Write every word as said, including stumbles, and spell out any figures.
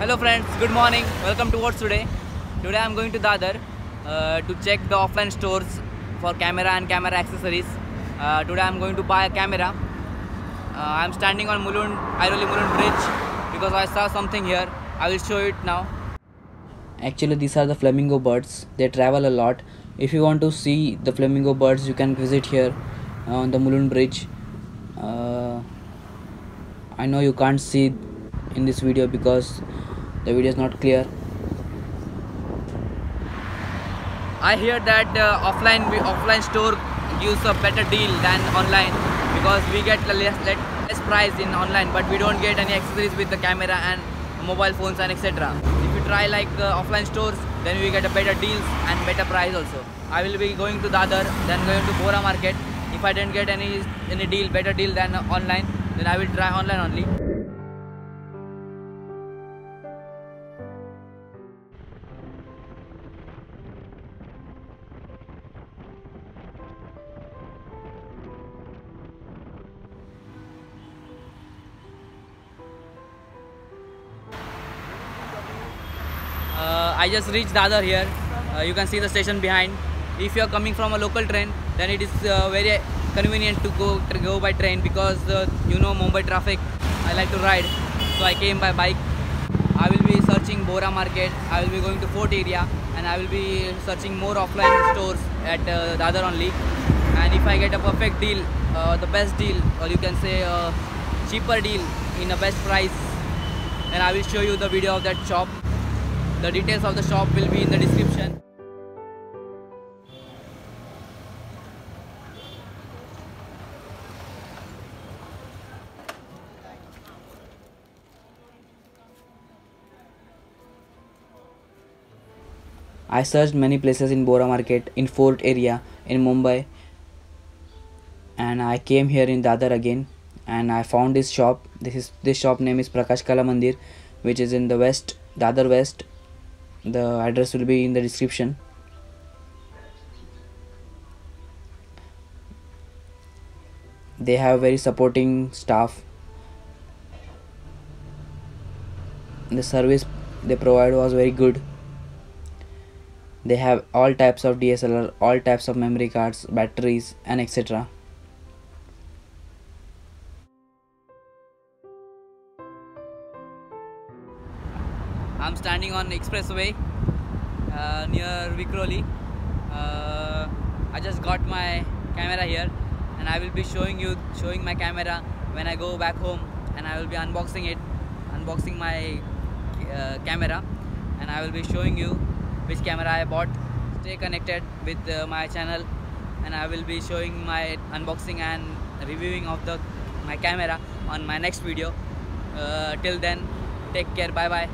Hello friends, good morning. Welcome to Whats Today. Today I am going to Dadar uh, to check the offline stores for camera and camera accessories. Uh, today I am going to buy a camera. Uh, I am standing on Mulund, Iroli Mulund Bridge because I saw something here. I will show it now. Actually, these are the flamingo birds. They travel a lot. If you want to see the flamingo birds, you can visit here on the Mulund Bridge. Uh, I know you can't see in this video because the video is not clear. I hear that uh, offline offline store gives a better deal than online because we get less, less price in online, but we don't get any accessories with the camera and mobile phones and et cetera. If you try like uh, offline stores, then we get a better deals and better price also. I will be going to Dadar, then going to Bora Market. If I didn't get any any deal, better deal than online, then I will try online only. Uh, I just reached Dadar here. Uh, you can see the station behind. If you are coming from a local train, then it is uh, very convenient to go to go by train because uh, you know Mumbai traffic. I like to ride, so I came by bike. I will be searching Bora Market. I will be going to Fort area, and I will be searching more offline stores at uh, Dadar only. And if I get a perfect deal, uh, the best deal, or you can say uh, cheaper deal in a best price, then I will show you the video of that shop. The details of the shop will be in the description. I searched many places in Bora Market, in Fort area, in Mumbai, and I came here in Dadar again, and I found this shop. This is this shop name is Prakash Kala Mandir, which is in the west, Dadar west. The address will be in the description. They have very supporting staff. The service they provide was very good. They have all types of D S L R, all types of memory cards, batteries and et cetera. I'm standing on expressway uh, near Vikroli. Uh, I just got my camera here, and I will be showing you showing my camera when I go back home, and I will be unboxing it, unboxing my uh, camera, and I will be showing you which camera I bought. Stay connected with uh, my channel, and I will be showing my unboxing and reviewing of the my camera on my next video. Uh, till then, take care. Bye bye.